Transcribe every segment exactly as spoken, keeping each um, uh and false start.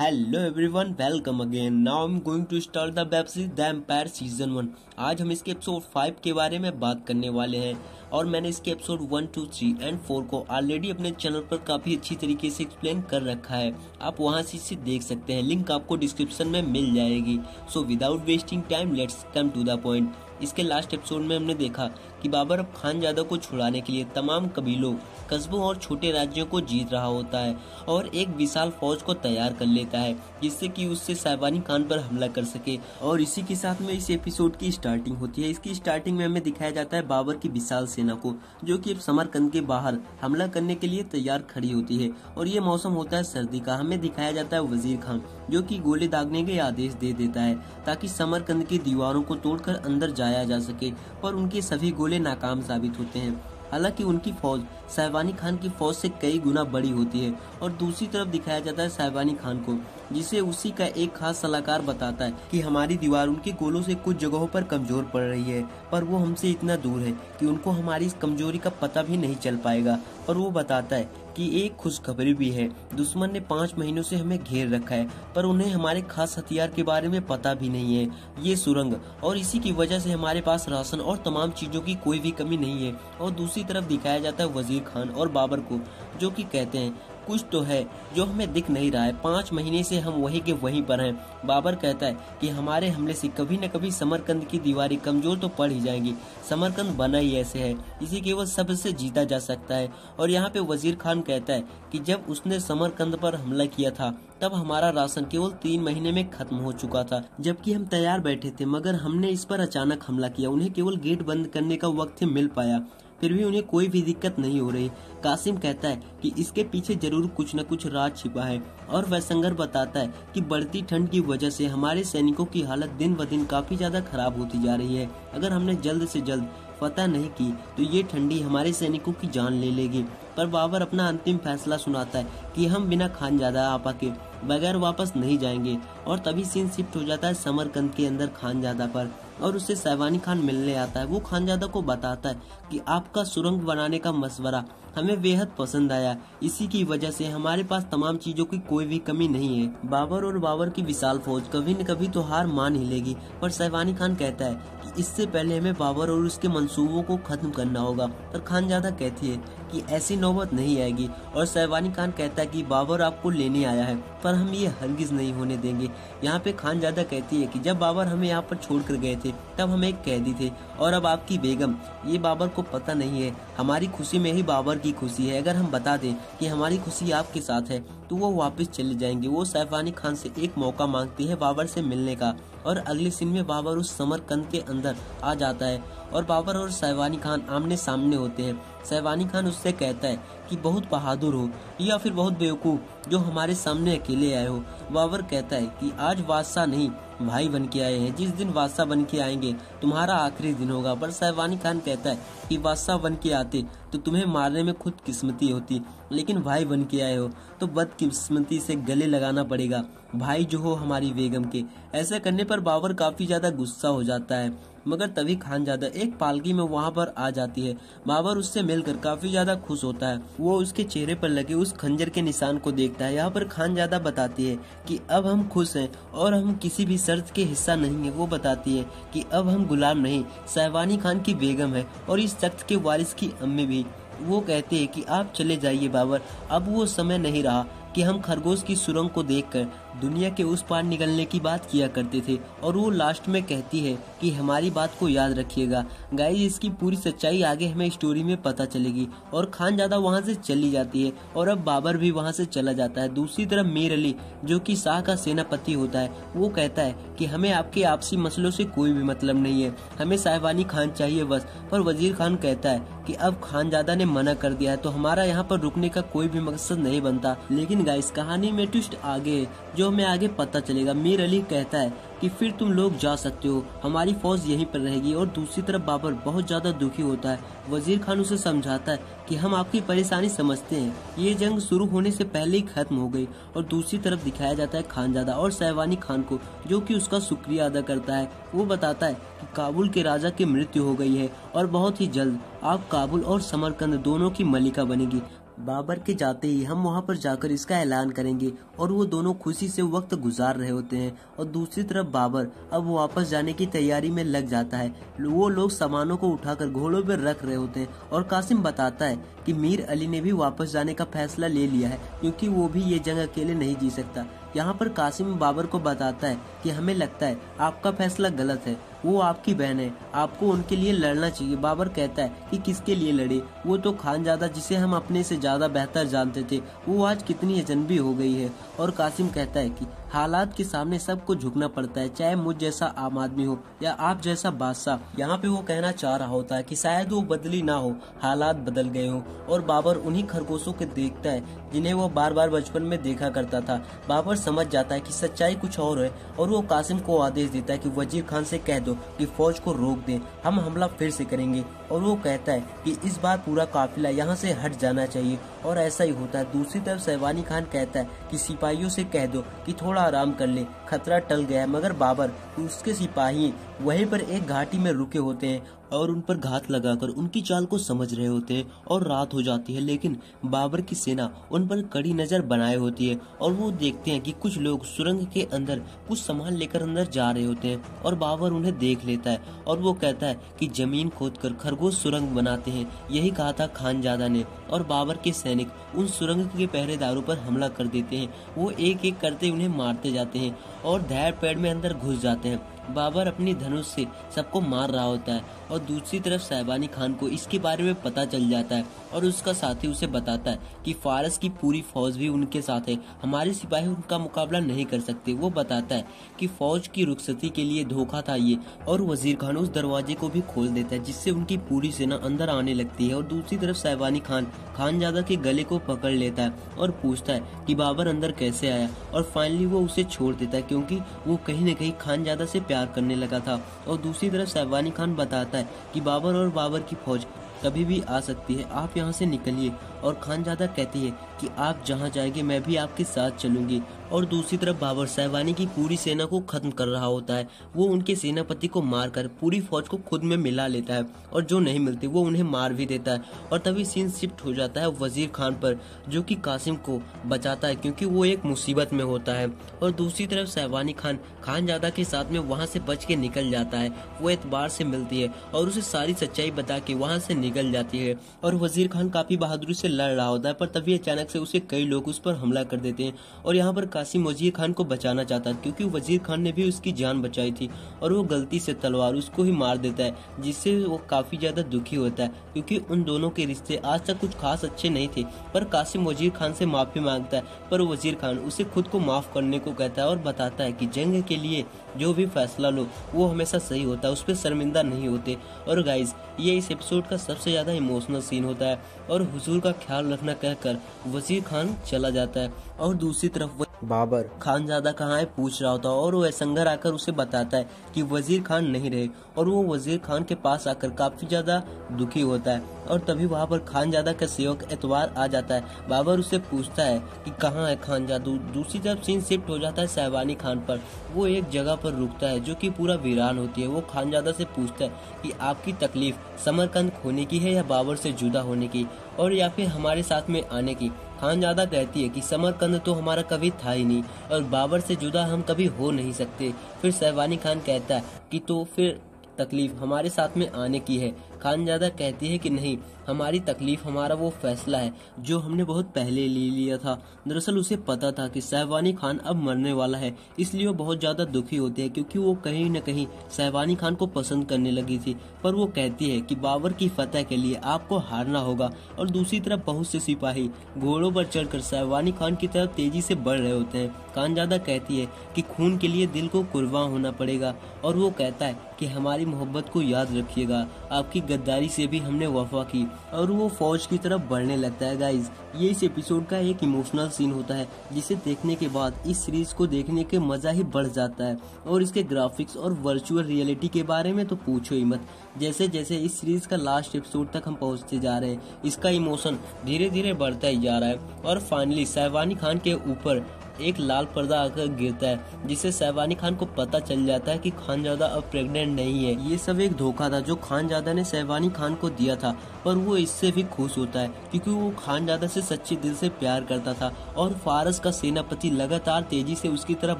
Hello everyone, welcome again. Now I am going to start the web series the empire season one. आज हम इसके episode five के बारे में बात करने वाले हैं और मैंने इसके episode one two three and four को ऑलरेडी अपने चैनल पर काफ़ी अच्छी तरीके से एक्सप्लेन कर रखा है। आप वहां से इसे देख सकते हैं, लिंक आपको डिस्क्रिप्शन में मिल जाएगी। So without wasting time let's come to the point. इसके लास्ट एपिसोड में हमने देखा कि बाबर अब खानजादा को छुड़ाने के लिए तमाम कबीलों, कस्बों और छोटे राज्यों को जीत रहा होता है और एक विशाल फौज को तैयार कर लेता है जिससे कि उससे शाइबानी खान पर हमला कर सके। और इसी के साथ में इस एपिसोड की स्टार्टिंग होती है। इसकी स्टार्टिंग में हमें दिखाया जाता है बाबर की विशाल सेना को, जो कि समरकंद के बाहर हमला करने के लिए तैयार खड़ी होती है। और ये मौसम होता है सर्दी का। हमें दिखाया जाता है वजीर खान, जो कि गोले दागने के आदेश दे देता है ताकि समरकंद की दीवारों को तोड़कर अंदर जाया जा सके, पर उनके सभी गोले नाकाम साबित होते हैं। हालांकि उनकी फौज शाइबानी खान की फौज से कई गुना बड़ी होती है। और दूसरी तरफ दिखाया जाता है शाइबानी खान को, जिसे उसी का एक खास सलाहकार बताता है कि हमारी दीवार उनके गोलों से कुछ जगहों पर कमजोर पड़ रही है, पर वो हमसे इतना दूर है कि उनको हमारी इस कमजोरी का पता भी नहीं चल पाएगा। और वो बताता है कि एक खुशखबरी भी है, दुश्मन ने पाँच महीनों से हमें घेर रखा है, पर उन्हें हमारे खास हथियार के बारे में पता भी नहीं है, ये सुरंग, और इसी की वजह से हमारे पास राशन और तमाम चीज़ों की कोई भी कमी नहीं है। और दूसरी तरफ दिखाया जाता है वजीर खान और बाबर को, जो कि कहते हैं कुछ तो है जो हमें दिख नहीं रहा है, पाँच महीने से हम वहीं के वहीं पर हैं। बाबर कहता है कि हमारे हमले से कभी न कभी समरकंद की दीवारें कमज़ोर तो पड़ ही जाएंगी, समरकंद बना ही ऐसे है, इसे केवल सब्र से जीता जा सकता है। और यहाँ पे वजीर खान कहता है कि जब उसने समरकंद पर हमला किया था तब हमारा राशन केवल तीन महीने में खत्म हो चुका था, जबकि हम तैयार बैठे थे, मगर हमने इस पर अचानक हमला किया। उन्हें केवल गेट बंद करने का वक्त मिल पाया, फिर भी उन्हें कोई भी दिक्कत नहीं हो रही। कासिम कहता है कि इसके पीछे जरूर कुछ न कुछ राज छिपा है। और वैसंगर बताता है कि बढ़ती ठंड की वजह से हमारे सैनिकों की हालत दिन ब दिन काफी ज्यादा खराब होती जा रही है, अगर हमने जल्द से जल्द फतह नहीं की तो ये ठंडी हमारे सैनिकों की जान ले लेगी। पर बाबर अपना अंतिम फैसला सुनाता है कि हम बिना खानजादा आपा के बगैर वापस नहीं जाएंगे। और तभी सीन शिफ्ट हो जाता है समरकंद के अंदर खानजादा पर, और उससे शाइबानी खान मिलने आता है। वो खानजादा को बताता है कि आपका सुरंग बनाने का मशवरा हमें बेहद पसंद आया, इसी की वजह से हमारे पास तमाम चीजों की कोई भी कमी नहीं है। बाबर और बाबर की विशाल फौज कभी न कभी तो हार मान ही लेगी, पर शाइबानी खान कहता है कि इससे पहले हमें बाबर और उसके मंसूबों को खत्म करना होगा। पर खानजादा कहती है कि ऐसी नौबत नहीं आएगी। और शाइबानी खान कहता है कि बाबर आपको लेने आया है, पर हम ये हरगिज नहीं होने देंगे। यहाँ पे खानजादा कहती है कि जब बाबर हमें यहाँ पर छोड़ कर गए थे तब हम एक कैदी थे, और अब आपकी बेगम, ये बाबर को पता नहीं है, हमारी खुशी में ही बाबर की खुशी है, अगर हम बता दें कि हमारी खुशी आपके साथ है तो वो वापस चले जाएंगे। वो शाइबानी खान से एक मौका मांगती है बाबर से मिलने का। और अगले सीन में बाबर उस समरकंद के अंदर आ जाता है और बाबर और शाइबानी खान आमने सामने होते हैं। शाइबानी खान उससे कहता है कि बहुत बहादुर हो या फिर बहुत बेवकूफ़ जो हमारे सामने अकेले आए हो। बाबर कहता है कि आज बादशाह नहीं भाई बन के आए हैं, जिस दिन बादशाह बन के आएंगे तुम्हारा आखिरी दिन होगा। पर शाइबानी खान कहता है कि बादशाह बन के आते तो तुम्हें मारने में खुद किस्मती होती, लेकिन भाई बन के आए हो तो बदकिस्मती से गले लगाना पड़ेगा, भाई जो हो हमारी बेगम के। ऐसा करने पर बाबर काफ़ी ज़्यादा गुस्सा हो जाता है, मगर तभी खानजादा एक पालकी में वहाँ पर आ जाती है। बाबर उससे मिलकर काफ़ी ज़्यादा खुश होता है, वो उसके चेहरे पर लगे उस खंजर के निशान को देखता है। यहाँ पर खानजादा बताती है कि अब हम खुश हैं और हम किसी भी शर्त के हिस्सा नहीं है। वो बताती है कि अब हम गुलाम नहीं, शाइबानी खान की बेगम है और इस तख्त के वारिस की अम्मी भी। वो कहते हैं कि आप चले जाइए बाबर, अब वो समय नहीं रहा कि हम खरगोश की सुरंग को देखकर दुनिया के उस पार निकलने की बात किया करते थे। और वो लास्ट में कहती है कि हमारी बात को याद रखिएगा। गाइस, इसकी पूरी सच्चाई आगे हमें स्टोरी में पता चलेगी। और खानजादा वहाँ से चली जाती है और अब बाबर भी वहाँ से चला जाता है। दूसरी तरफ मीर अली, जो कि शाह का सेनापति होता है, वो कहता है कि हमें आपके आपसी मसलों से कोई भी मतलब नहीं है, हमें शाइबानी खान चाहिए बस। पर वजीर खान कहता है कि अब खानजादा ने मना कर दिया है तो हमारा यहाँ पर रुकने का कोई भी मकसद नहीं बनता। लेकिन गाइस, कहानी में ट्विस्ट आगे है जो हमें आगे पता चलेगा। मीर अली कहता है कि फिर तुम लोग जा सकते हो, हमारी फौज यहीं पर रहेगी। और दूसरी तरफ बाबर बहुत ज़्यादा दुखी होता है। वजीर खान उसे समझाता है कि हम आपकी परेशानी समझते हैं, ये जंग शुरू होने से पहले ही खत्म हो गई। और दूसरी तरफ दिखाया जाता है खानजादा और शाइबानी खान को, जो कि उसका शुक्रिया अदा करता है। वो बताता है कि काबुल के राजा की मृत्यु हो गई है और बहुत ही जल्द आप काबुल और समरकंद दोनों की मलिका बनेगी। बाबर के जाते ही हम वहां पर जाकर इसका ऐलान करेंगे और वो दोनों खुशी से वक्त गुजार रहे होते हैं और दूसरी तरफ बाबर अब वापस जाने की तैयारी में लग जाता है। वो लोग सामानों को उठाकर घोड़ों पर रख रहे होते हैं और कासिम बताता है कि मीर अली ने भी वापस जाने का फैसला ले लिया है क्योंकि वो भी ये जंग अकेले नहीं जी सकता। यहाँ पर कासिम बाबर को बताता है कि हमें लगता है आपका फैसला गलत है, वो आपकी बहन है, आपको उनके लिए लड़ना चाहिए। बाबर कहता है कि किसके लिए लड़े, वो तो खानजादा जिसे हम अपने से ज़्यादा बेहतर जानते थे वो आज कितनी अजनबी हो गई है। और कासिम कहता है कि हालात के सामने सबको झुकना पड़ता है, चाहे मुझ जैसा आम आदमी हो या आप जैसा बादशाह। यहाँ पे वो कहना चाह रहा होता है कि शायद वो बदली ना हो, हालात बदल गए हो। और बाबर उन्हीं खरगोशों को देखता है जिन्हें वो बार बार बचपन में देखा करता था। बाबर समझ जाता है कि सच्चाई कुछ और है और वो कासिम को आदेश देता है कि वजीर खान से कह दो कि फौज को रोक दें, हम हमला फिर से करेंगे। और वो कहता है कि इस बार पूरा काफिला यहाँ से हट जाना चाहिए और ऐसा ही होता है। दूसरी तरफ शैबानी खान कहता है कि सिपाहियों से कह दो कि थोड़ा आराम कर ले, खतरा टल गया है। मगर बाबर उसके सिपाही वहीं पर एक घाटी में रुके होते हैं और उन पर घात लगाकर उनकी चाल को समझ रहे होते हैं और रात हो जाती है, लेकिन बाबर की सेना उन पर कड़ी नजर बनाए होती है। और वो देखते हैं कि कुछ लोग सुरंग के अंदर कुछ सामान लेकर अंदर जा रहे होते हैं और बाबर उन्हें देख लेता है और वो कहता है कि जमीन खोदकर खरगोश सुरंग बनाते हैं, यही कहा था खानजादा ने। और बाबर के सैनिक उन सुरंग के पहरेदारों पर हमला कर देते हैं, वो एक एक करते उन्हें मारते जाते हैं और धैर्य पेड़ में अंदर घुस जाते हैं। बाबर अपनी धनुष से सबको मार रहा होता है और दूसरी तरफ शैबानी खान को इसके बारे में पता चल जाता है और उसका साथी उसे बताता है कि फारस की पूरी फौज भी उनके साथ है, हमारे सिपाही उनका मुकाबला नहीं कर सकते। वो बताता है कि फौज की रुखसती के लिए धोखा था ये। और वजीर खान उस दरवाजे को भी खोल देता है जिससे उनकी पूरी सेना अंदर आने लगती है। और दूसरी तरफ शैबानी खान खानजादा के गले को पकड़ लेता है और पूछता है कि बाबर अंदर कैसे आया और फाइनली वो उसे छोड़ देता है क्योंकि वो कहीं न कहीं खानजादा से प्यार करने लगा था। और दूसरी तरफ शैबानी खान बताता है कि बाबर और बाबर की फौज कभी भी आ सकती है, आप यहाँ से निकलिए। और खानजादा कहती है कि आप जहाँ जाएंगे मैं भी आपके साथ चलूंगी। और दूसरी तरफ बाबर शैबानी की पूरी सेना को खत्म कर रहा होता है, वो उनके सेनापति को मारकर पूरी फौज को खुद में मिला लेता है और जो नहीं मिलते वो उन्हें मार भी देता है। और तभी सीन शिफ्ट हो जाता है वजीर खान पर जो कि कासिम को बचाता है क्योंकि वो एक मुसीबत में होता है। और दूसरी तरफ शैबानी खान खानजादा के साथ में वहाँ से बच के निकल जाता है, वो एतबार से मिलती है और उसे सारी सच्चाई बता के वहाँ से निकल जाती है। और वजीर खान काफी बहादुरी से लड़ रहा होता है पर तभी अचानक से उसे कई लोग उस पर हमला कर देते हैं और यहाँ पर कासिम वजीर खान को बचाना चाहता है क्योंकि वजीर खान ने भी उसकी जान बचाई थी और वो गलती से तलवार उसको ही मार देता है जिससे वो काफी ज्यादा दुखी होता है क्योंकि उन दोनों के रिश्ते आज तक कुछ खास अच्छे नहीं थे। पर कासिम वजीर खान से माफी मांगता है पर वजीर खान उसे खुद को माफ करने को कहता है और बताता है कि जंग के लिए जो भी फैसला लो वो हमेशा सही होता है, उस पर शर्मिंदा नहीं होते। और गाइज ये इस एपिसोड का सबसे ज्यादा इमोशनल सीन होता है और हुजूर का ख्याल रखना कहकर वजीर खान चला जाता है। और दूसरी तरफ बाबर खानजादा कहाँ है पूछ रहा होता है और वो असंगर आकर उसे बताता है कि वजीर खान नहीं रहे और वो वजीर खान के पास आकर काफी ज्यादा दुखी होता है। और तभी वहाँ पर खानजादा का सेवक एतबार आ जाता है, बाबर उससे पूछता है कि कहाँ है खानजादा। दूसरी तरफ सीन शिफ्ट हो जाता है शैबानी खान पर, वो एक जगह पर रुकता है जो कि पूरा वीरान होती है। वो खानजादा से पूछता है कि आपकी तकलीफ समरकंद खोने की है या बाबर से जुदा होने की और या फिर हमारे साथ में आने की। खानजादा कहती है कि समरकंद तो हमारा कभी था ही नहीं और बाबर से जुदा हम कभी हो नहीं सकते। फिर शैबानी खान कहता है कि तो फिर तकलीफ हमारे साथ में आने की है। खानजादा कहती है कि नहीं, हमारी तकलीफ हमारा वो फैसला है जो हमने बहुत पहले ले लिया था। दरअसल उसे पता था कि शैबानी खान अब मरने वाला है, इसलिए वो बहुत ज्यादा दुखी होते हैं क्योंकि वो कहीं न कहीं शैबानी खान को पसंद करने लगी थी। पर वो कहती है कि बाबर की फतह के लिए आपको हारना होगा। और दूसरी तरफ बहुत से सिपाही घोड़ों पर चढ़कर शैबानी खान की तरफ तेजी से बढ़ रहे होते हैं। खानजादा कहती है कि खून के लिए दिल को कुर्बान होना पड़ेगा और वो कहता है कि हमारी मोहब्बत को याद रखिएगा, आपकी गद्दारी से भी हमने वफा की। और वो फौज की तरफ बढ़ने लगता है। गाइज ये इस एपिसोड का एक इमोशनल सीन होता है जिसे देखने के बाद इस सीरीज को देखने के मजा ही बढ़ जाता है। और इसके ग्राफिक्स और वर्चुअल रियलिटी के बारे में तो पूछो ही मत। जैसे जैसे इस सीरीज का लास्ट एपिसोड तक हम पहुंचते जा रहे हैं इसका इमोशन धीरे धीरे बढ़ता ही जा रहा है। और फाइनली शैबानी खान के ऊपर एक लाल पर्दा आकर गिरता है, जिससे शाहबानी खान को पता चल जाता है कि खानजादा अब प्रेग्नेंट नहीं है। ये सब एक धोखा था जो खानजादा ने शाहबानी खान को दिया था, पर वो इससे भी खुश होता है क्योंकि वो खानजादा से सच्चे दिल से प्यार करता था। और फारस का सेनापति लगातार तेजी से उसकी तरफ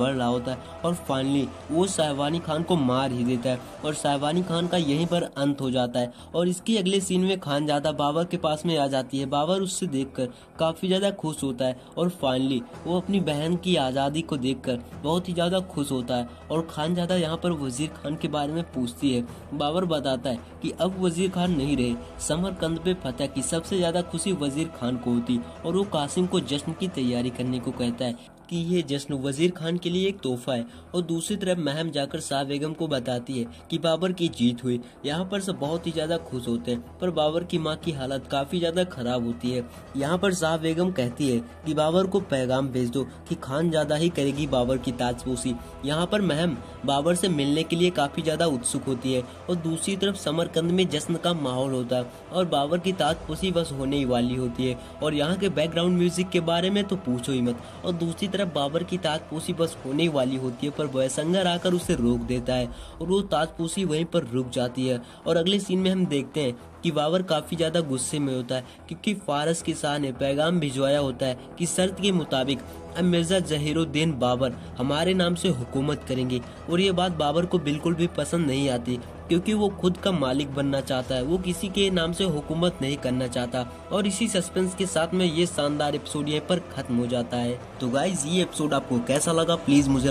बढ़ रहा होता है और फाइनली वो शाहबानी खान को मार ही देता है और शाहबानी खान का यहीं पर अंत हो जाता है। और इसकी अगले सीन में खानजादा बाबर के पास में आ जाती है। बाबर उससे देखकर काफी ज्यादा खुश होता है और फाइनली वो अपनी बहन की आज़ादी को देखकर बहुत ही ज्यादा खुश होता है। और खानजादा यहाँ पर वजीर खान के बारे में पूछती है। बाबर बताता है कि अब वजीर खान नहीं रहे, समरकंद पे फतह की सबसे ज्यादा खुशी वजीर खान को होती और वो कासिम को जश्न की तैयारी करने को कहता है कि ये जश्न वजीर खान के लिए एक तोहफा है। और दूसरी तरफ महम जाकर शाह बेगम को बताती है कि बाबर की जीत हुई। यहाँ पर सब बहुत ही ज्यादा खुश होते हैं, पर बाबर की माँ की हालत काफी ज्यादा खराब होती है। यहाँ पर शाह बेगम कहती है कि बाबर को पैगाम भेज दो कि खानजादा ही करेगी बाबर की ताजपोशी। यहाँ पर महम बाबर से मिलने के लिए काफी ज्यादा उत्सुक होती है। और दूसरी तरफ समरकंद में जश्न का माहौल होता है और बाबर की ताजपोशी बस होने ही वाली होती है। और यहाँ के बैकग्राउंड म्यूजिक के बारे में तो पूछो ही मत। और दूसरी तरफ बाबर की ताजपोशी बस होने वाली होती है पर वयसंगर आकर उसे रोक देता है और वो ताजपोशी वहीं पर रुक जाती है। और अगले सीन में हम देखते हैं कि बाबर काफी ज्यादा गुस्से में होता है क्योंकि फारस के शाह ने पैगाम भिजवाया होता है कि शर्त के मुताबिक अब मिर्जा जहीरुद्दीन बाबर हमारे नाम से हुकूमत करेंगे। और ये बात बाबर को बिल्कुल भी पसंद नहीं आती क्योंकि वो खुद का मालिक बनना चाहता है, वो किसी के नाम से हुकूमत नहीं करना चाहता। और इसी सस्पेंस के साथ में ये शानदार एपिसोड यहाँ पर खत्म हो जाता है। तो गाइज ये एपिसोड आपको कैसा लगा प्लीज मुझे